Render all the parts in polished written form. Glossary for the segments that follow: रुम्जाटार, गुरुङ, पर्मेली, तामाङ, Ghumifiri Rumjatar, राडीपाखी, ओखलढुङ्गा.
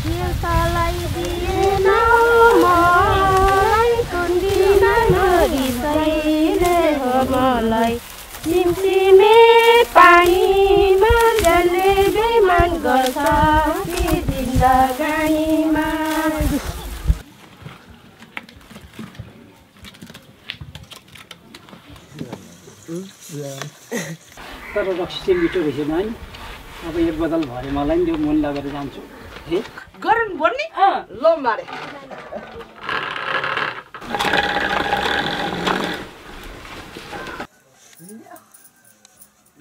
तर रक्सी मिठो रहेछ नि अब एक बदल भरे मलाई नि मन लागेर जान्छु हे गरम बन्नी ल मारे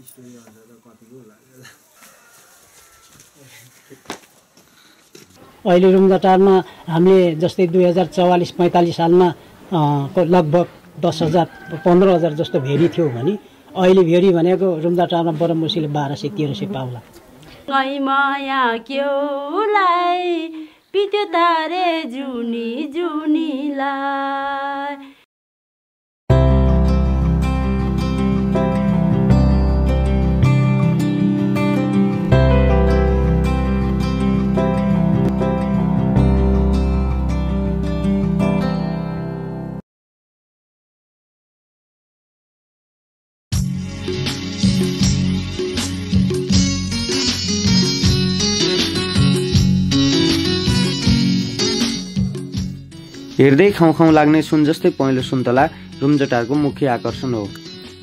स्टोरी हुन्छ त कतिको लाग्यो अहिले रुमजाटारमा हामीले जस्तै 2044-45 सालमा लगभग 10,000-15,000 जस्तो भेरी थियो भने अहिले भेरी भनेको रुमजाटारमा बडा मुसिले 1200-1300 पाउला गई माया क्योलाई पित्यो तारे जुनी जुनीलाई हेर्दै खाउँ लाग्ने सुन जस्तै पहिलो सुन्तला रुमजटारको मुख्य आकर्षण हो।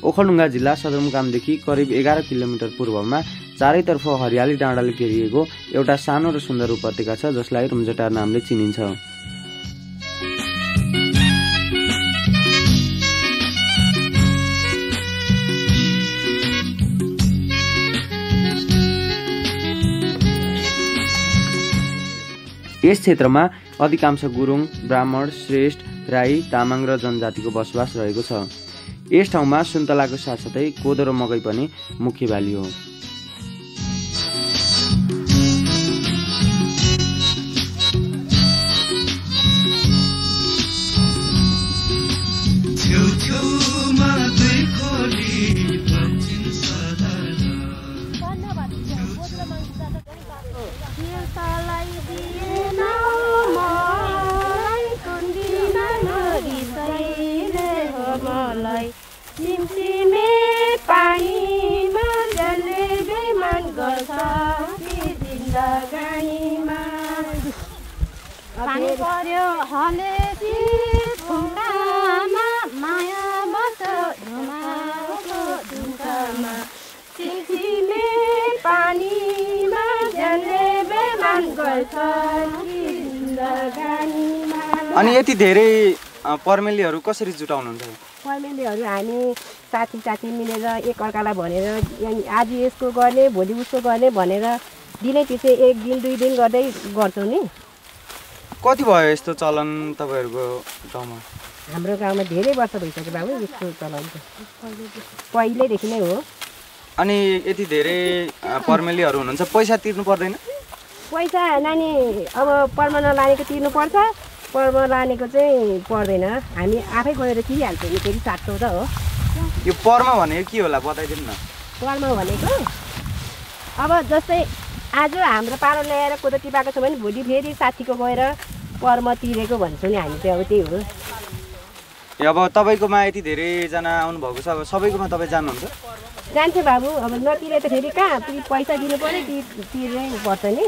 ओखलढुङ्गा जिल्ला सदरमुकामदेखि करिब 11 किलोमिटर पूर्वमा चारैतर्फ हरियाली डाँडाले घेरिएको एउटा सानो र सुन्दर उपत्यका छ जसलाई रुमजटार नामले चिनिन्छ। यस क्षेत्रमा अधिकांश गुरुङ, ब्राह्मण, श्रेष्ठ, राई, तामाङ र जनजातिको बसोबास रहेको छ। यस ठाउँमा सुन्तलाको साथसाथै कोदो र मकै पनि मुख्य बाली हो। पानी पर्यो हलेसी ढुङ्गामा माया बस ढुङ्गाको ढुङ्गामा सिसिमे पानीमा जले बेमान गर्छ जिन्दगानीमा। अनि यति धेरै पर्मेलीहरू कसरी जुटाउनुहुन्छ? पर्मेलीहरू हामी साथी मिलेर एकअर्कालाई भनेर आज यसको गर्ने भोलि उसको गर्ने भनेर दिनैपछि एक दिन दुई दिन गर्दै गर्छौँ नि। कति भयो यस्तो चलन तपाईहरुको गाउँमा? हाम्रो गाउँमा धेरै वर्ष भइसक्यो बाबु यस्तो चलन त पहिलेदेखि नै हो। अनि यति धेरै पर्मेलीहरू हुनुहुन्छ पैसा तिर्नु पर्दैन? पैसा नानी अब पर्मना लानेको तिर्नु पर्छ, पर्मना लानेको चाहिँ पर्दैन, हामी आफै गएर किनिहाल्छौँ नि फेरि साट्टो त हो। यो पर्म भनेको के होला बताइदिनु न? पर्म भनेको अब जस्तै आज हाम्रो पालो ल्याएर कोदो टिपाएको छ भने भोलि फेरि साथीको गएर पर्म तिरेको भन्छौँ नि हामी चाहिँ अब त्यही हो। अब तपाईँकोमा यति धेरैजना आउनुभएको छ अब सबैकोमा तपाईँ जानुहुन्छ? जान्छ बाबु, अब नतिरे त फेरि कहाँ पैसा दिनु पऱ्यो तिर्नै पर्छ नि।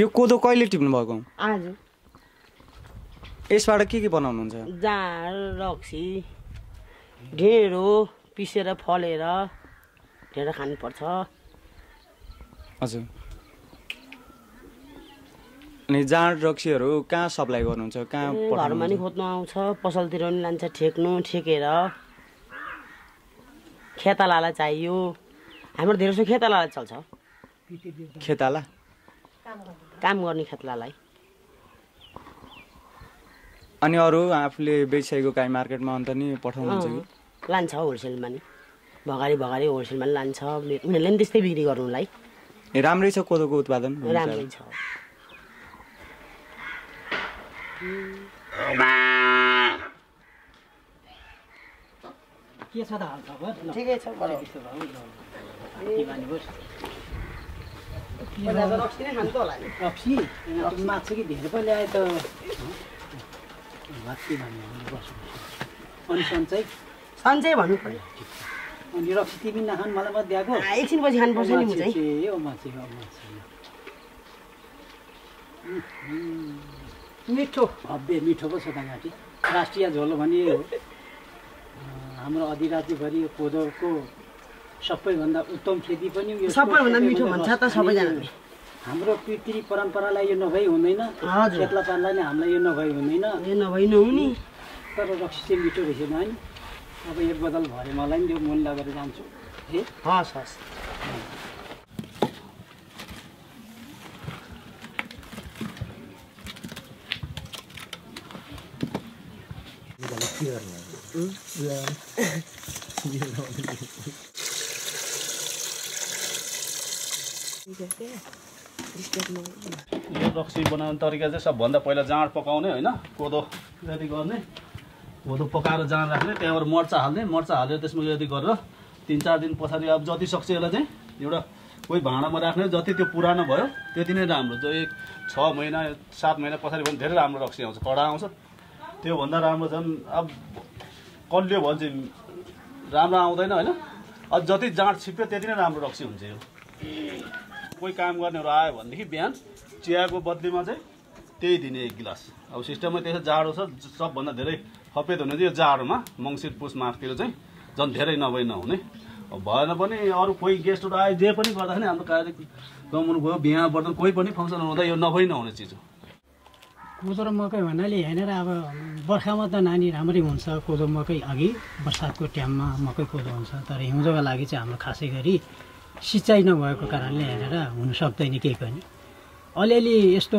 यो कोदो कहिले टिप्नु भएको? आज। यसबाट के बनाउनुहुन्छ? जाँड, रक्सी, ढेँडो पिसेर फलेर ढेँडो खानु पर्छ। हजुर। अनि जाँड रक्सीहरु कहाँ सप्लाई गर्नुहुन्छ? कहाँ घरमा नि खोज्नु आउँछ, पसलतिर नि लान्छ ठेक्नु, ठेकेर खेतालालाई चाहियो। हाम्रो धेरैसो खेतालालाई चल्छ। खेताला काम गर्ने खेतालालाई। अनि अरु आफूले बेचेको काई मार्केटमा अन्त नि पठाउनुहुन्छ कि? लान्छ होलसेलमा नि। भगारी भगारी होलसेलमा लान्छ। उनीहरुले नि त्यस्तै बिक्री गर्नुलाई। राम्रै छ कोदोको उत्पादन। राम्रै छ। के छ त हाल खबर? ठिकै छ बडा। के भनि बस? के दाजु रक्सी नै खान्छ होला नि? रक्सी? अनि माछ कि धेरै पनि ल्याए त माछी भन्ने बस। अनि सन्चै? सन्चै भन्नु पर्यो। अनि रक्सी तिमी नखान मलाई मत दिएको। एकछिन पछि खानु पर्छ नि म चाहिँ। ए ओ माछी हो माछी। मिठो भब्य मिठो पो छ त गाटी। राष्ट्रिय झोल भनिए हो। हाम्रो अधिराज्यभरि कोदोको सबैभन्दा उत्तम खेती पनि यो सबैभन्दा मिठो भन्छ त सबैजनाले। हाम्रो पितृ परम्परालाई यो नभई हुँदैन। खेतला पाल्दा नि हामीलाई यो नभई हुँदैन। यो नभई नहुने तर रक्सी चाहिँ मिठो रहेछ नि। अब एक बदल भरे मलाई नि त्यो मूल लगेर जान्छु। है हस् हस्। रक्सी बनाउने तरिका चाहिँ सबभन्दा पहिला जाँड पकाउने होइन, कोदो रेडी गर्ने, कोदो पकाएर जाँड राख्ने, त्यहाँबाट मर्चा हाल्ने, मर्चा हालेर त्यसमा रेडी गरेर 3-4 दिन पछाडि अब जति सक्छ यसलाई चाहिँ एउटा कोही भाँडामा राख्ने। जति त्यो पुरानो भयो त्यति नै राम्रो। जो 6 महिना 7 महिना पछाडि भने धेरै राम्रो रक्सी आउँछ, कडा आउँछ। त्योभन्दा राम्रो झन् अब कलियो भन्छ राम्रो आउँदैन होइन। अब जति जाँड छिप्यो त्यति नै राम्रो रक्सी हुन्छ। यो कोही काम गर्नेहरू आयो भनेदेखि बिहान चियाको बदलीमा चाहिँ त्यही दिने 1 गिलास। अब सिस्टममा त्यस्तो जाडो छ सबभन्दा धेरै खपेत हुने चाहिँ यो जाडोमा मङ्सिर पुस मार्चतिर चाहिँ झन् धेरै नभए नहुने। भएन पनि अरू कोही गेस्टहरू आयो जे पनि गर्दाखेरि हाम्रो कार्यक्रमहरू गयो, बिहा बर्तन कोही पनि फङ्सन हुँदा यो नभई नहुने चिज हो। कोदो र मकै भन्नाले हेरेर अब बर्खामा त नानी राम्रै हुन्छ। कोदो मकै अघि बर्सातको टाइममा मकै कोदो हुन्छ। तर हिउँदोको लागि चाहिँ हाम्रो खासै गरी सिँचाइ नभएको कारणले हेरेर हुन सक्दैन केही पनि। अलिअलि यस्तो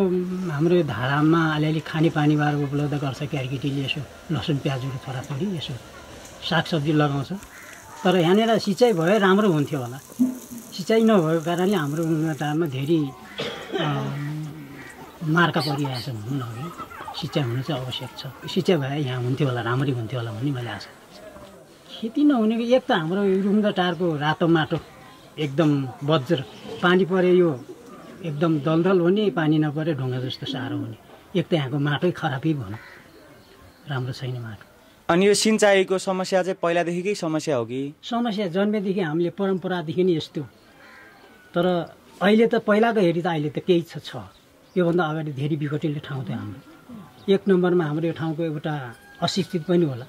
हाम्रो धारामा अलिअलि खानेपानीबाट उपलब्ध गर्छ। केटीकेटीले यसो लसुन प्याजहरू छोराछोरी यसो सागसब्जी लगाउँछ। तर यहाँनिर सिँचाइ भए राम्रो हुन्थ्यो होला। सिँचाइ नभएको कारणले हाम्रो उन्नतमा धेरै मार्का परिरहेछ भनौँ न। सिँचाइ हुनु चाहिँ आवश्यक छ। सिँचाइ भए यहाँ हुन्थ्यो होला, राम्ररी हुन्थ्यो होला भन्ने मैले आशा गर्छु। खेती नहुनेको एक त हाम्रो रुम्जाटारको रातो माटो एकदम बज्र, पानी पऱ्यो यो एकदम दलदल हुने, पानी नपऱ्यो ढुङ्गा जस्तो साह्रो हुने। एक त यहाँको माटै खराबी भनौँ, राम्रो छैन माटो। अनि यो सिँचाइको समस्या चाहिँ पहिलादेखिकै समस्या हो कि? समस्या जन्मेदेखि हामीले परम्परादेखि नै यस्तो। तर अहिले त पहिलाको हेरी त अहिले त केही छ। योभन्दा अगाडि धेरै विघटित ठाउँ थियो हाम्रो। 1 नम्बरमा हाम्रो यो ठाउँको एउटा अशिक्षित पनि होला।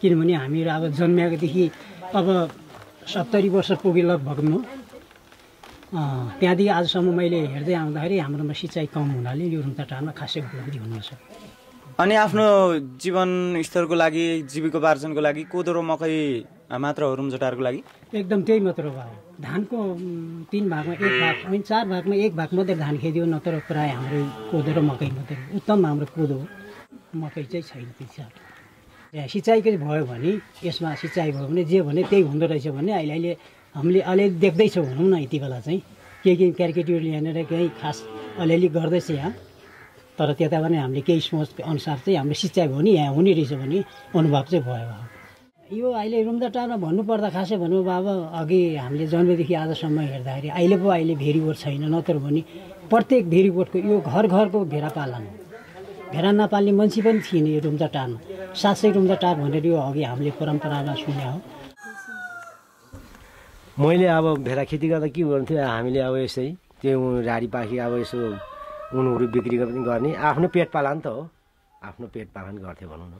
किनभने हामीहरू अब जन्मिएकोदेखि अब 70 वर्ष पुगे लगभग म। त्यहाँदेखि आजसम्म मैले हेर्दै आउँदाखेरि हाम्रोमा सिँचाइ कम हुनाले यो रुम्जाटारमा खासै उपलब्धि हुनुपर्छ। अनि आफ्नो जीवन स्तरको लागि, जीविकोपार्जनको लागि कोदो र मकै मात्र हो रुम्जाटारको लागि? एकदम त्यही मात्र हो। धानको 3 भागमा 1 भाग, 4 भागमा 1 भाग मात्रै धान खेती हो, नत्र प्रायः हाम्रो कोदो र मकै मात्रै। उत्तम हाम्रो कोदो हो, मकै चाहिँ छैन। त्यहाँ सिँचाइकै भयो भने यसमा सिँचाइ भयो भने जे भने त्यही हुँदो रहेछ भन्ने अहिले अहिले हामीले अलिअलि देख्दैछौँ भनौँ न। यति बेला चाहिँ केही क्यारकेटीहरूले यहाँनिर केही खास अलिअलि गर्दैछ यहाँ। तर त्यता पनि हामीले केही सोच अनुसार चाहिँ हामीले सिँचाइ भयो नि यहाँ हुने रहेछ भन्ने अनुभव चाहिँ भयो। यो अहिले रुम्जाटारमा भन्नुपर्दा खासै भनौँ बाबा अघि हामीले जन्मेदेखि आजसम्म हेर्दाखेरि अहिले पो अहिले भेरीगोठ छैन। नत्र भने प्रत्येक भेरीगोठको यो घर घरको भेडा पालन हो। भेडा नपाल्ने मान्छे पनि थिएन यो रुम्जाटारमा। 700 रुम्जाटार भनेर यो अघि हामीले परम्परामा सुन्या हो। मैले अब भेडा खेती गर्दा के गर्थ्यो हामीले अब यसै त्यो राडी पाखी अब यसो उनीहरू बिक्री गर्ने आफ्नो पेट पालन त हो, आफ्नो पेट पालन गर्थे भनौँ न।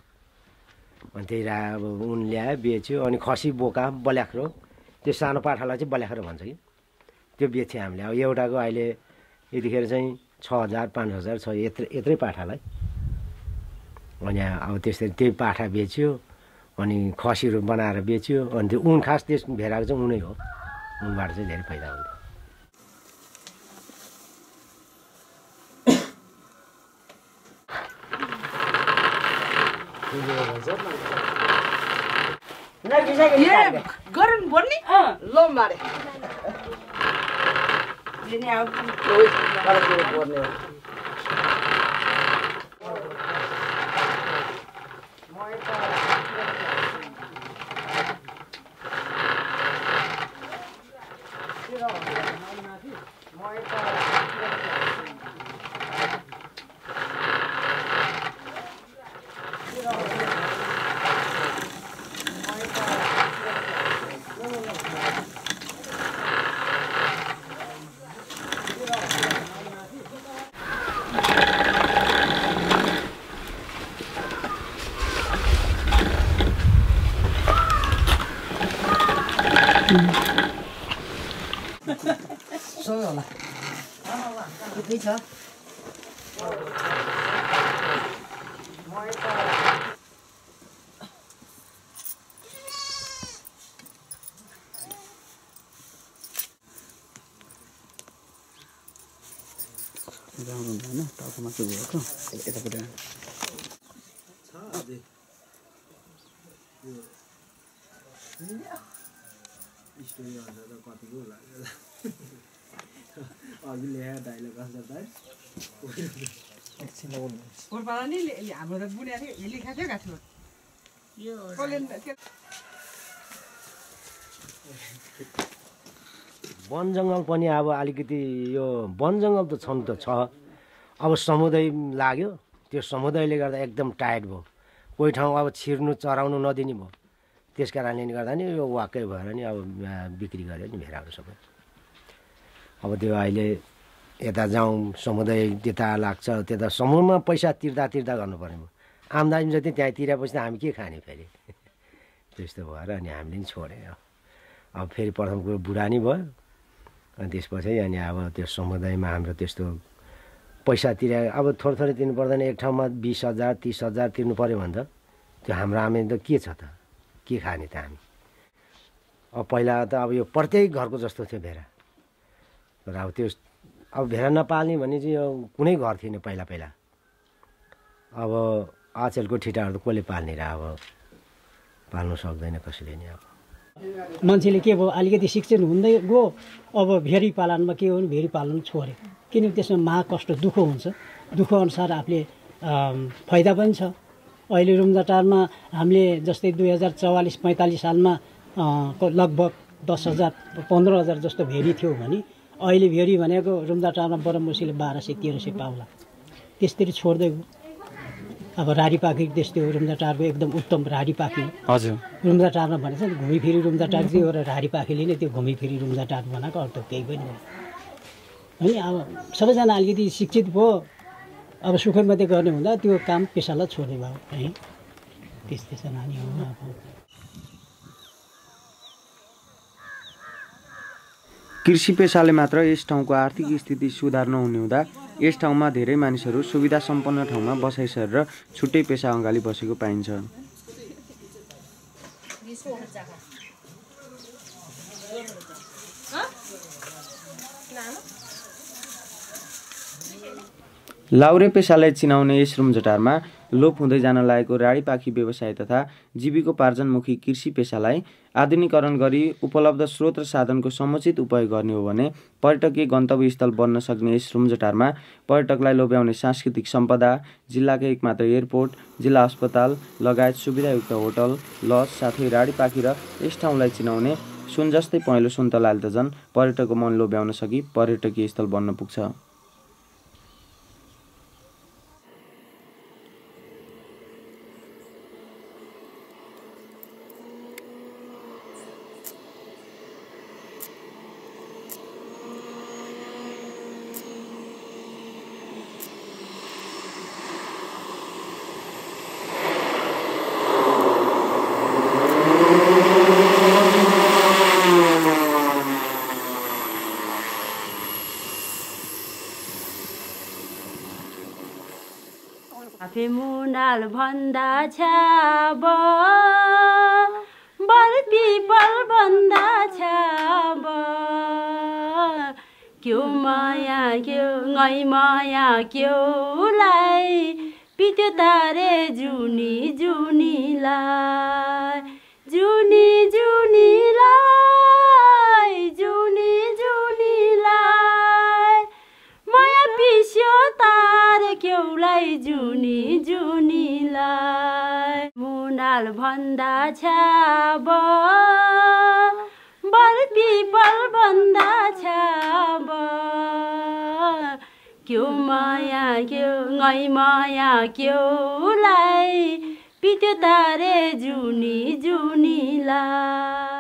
अनि त्यही अब उन ल्याए बेच्यो, अनि खसी बोका बल्याख्रो त्यो सानो पाठालाई चाहिँ बल्याख्रो भन्छ कि त्यो बेच्यो हामीले। अब एउटाको अहिले यतिखेर चाहिँ 6,000 5,000 छ यत्रै पाठालाई। अनि अब त्यसरी त्यही पाठा बेच्यो, अनि खसीहरू बनाएर बेच्यो, अनि त्यो उन खास त्यस भेडाको चाहिँ उनै हो, उनबाट चाहिँ धेरै फाइदा हुन्छ। गरम बन्ने लो मारे वन जङ्गल पनि अब अलिकति यो वन जङ्गल त छन् त छ, अब समुदाय लाग्यो त्यो समुदायले गर्दा एकदम टायर्ड भयो। कोही ठाउँ अब छिर्नु चराउनु नदिने भयो, त्यस कारणले गर्दा नि यो वाक्कै भएर नि अब बिक्री गर्यो नि भेडाहरू सबै। अब त्यो अहिले यता जाउँ समुदाय त्यता लाग्छ, त्यता समूहमा पैसा तिर्दा तिर्दा गर्नुपर्ने भयो, आम्दानी जति त्यहाँ तिरेपछि त हामी के खाने फेरि। त्यस्तो भएर अनि हामीले नि छोड्यौँ। अब फेरि प्रथम कुरो बुढा नि भयो, अनि त्यसपछि अनि अब त्यो समुदायमा हाम्रो त्यस्तो पैसा तिरे अब थोरै थोरै तिर्नु पर्दैन। एक ठाउँमा 20,000 30,000 तिर्नु पऱ्यो भने त त्यो हाम्रो आमे त के छ त, के खाने त हामी। अब पहिला त अब यो प्रत्येक घरको जस्तो थियो भेडा, तर अब त्यो अब भेडा नपाल्ने भने चाहिँ यो कुनै घर थिएन पहिला पहिला। अब आचेलको ठिटाहरू त कसले पाल्ने र, अब पाल्नु सक्दैन कसैले नि। अब मान्छेले के भयो अलिकति शिक्षित हुँदै गयो, अब भेडी पालनमा के हो भने भेडी पालन छोड्यो, किनकि त्यसमा महाकष्ट दुःख हुन्छ, दुःखअनुसार आफूले फाइदा पनि छ। अहिले रुम्जाटारमा हामीले जस्तै 2044-45 सालमा लगभग 10,000 15,000 जस्तो भेडी थियो भने अहिले भेडी भनेको रुम्जाटारमा बरमोसीले 1200-1300 पाउला त्यसरी छोड्दै गयो। अब राडी पाखी त्यस्तै हो, रुम्जाटारको एकदम उत्तम राडी पाखी। हजुर रुम्जाटारमा भनेको घुमिफिरी रुम्जाटार चाहिँ हो र राडी पाखीले नै त्यो घुमिफिरी रुम्जाटार बनाएको, अर्थ केही पनि हो है। अब सबैजना अलिकति शिक्षित भयो, अब सुखै मात्रै गर्ने हुँदा त्यो काम पेसालाई छोड्ने भयो है। त्यस्तै नानी हो अब कृषि पेसाले मात्र यस ठाउँको आर्थिक स्थिति सुधार नहुने हुँदा यस ठाउँमा धेरै मानिसहरू सुविधा सम्पन्न ठाउँमा बसाइ सरेर छुट्टै पेसा अँगाली बसेको पाइन्छ। लाउरे पेसालाई चिनाउने यस रुम्जाटारमा लोप हुँदै जान लागेको राडीपाखी व्यवसाय तथा जीविकोपार्जनमुखी कृषि पेसालाई आधुनिकीकरण गरी उपलब्ध स्रोत र साधनको समुचित उपयोग गर्ने हो भने पर्यटकीय गन्तव्य स्थल बन्न सक्ने यस रुम्जाटारमा पर्यटकलाई लोभ्याउने सांस्कृतिक सम्पदा, जिल्लाकै एकमात्र एयरपोर्ट, जिल्ला अस्पताल लगायत सुविधायुक्त होटल, लज साथै राडीपाखी र यस ठाउँलाई चिनाउने सुन जस्तै पहेँलो सुन्तलाले त झन् पर्यटकको मन लोभ्याउन सकि पर्यटकीय स्थल बन्न पुग्छ। आफे मुनाल भन्दा छाब बर पिपल भन्दा छाब क्यों माया क्यों गई माया क्यों लाई पित्यो तारे जुनी जुनी लाई जुनी जुनी लाई जुनी जुनी लाई माया पिस्यो तारे क्यों लाई जुनी जुनी लाई मुनाल भन्दा छाब बर पिपल भन्दा छाब क्यों माया क्यों लाई पित्यो तारे जुनी जुनी लाई।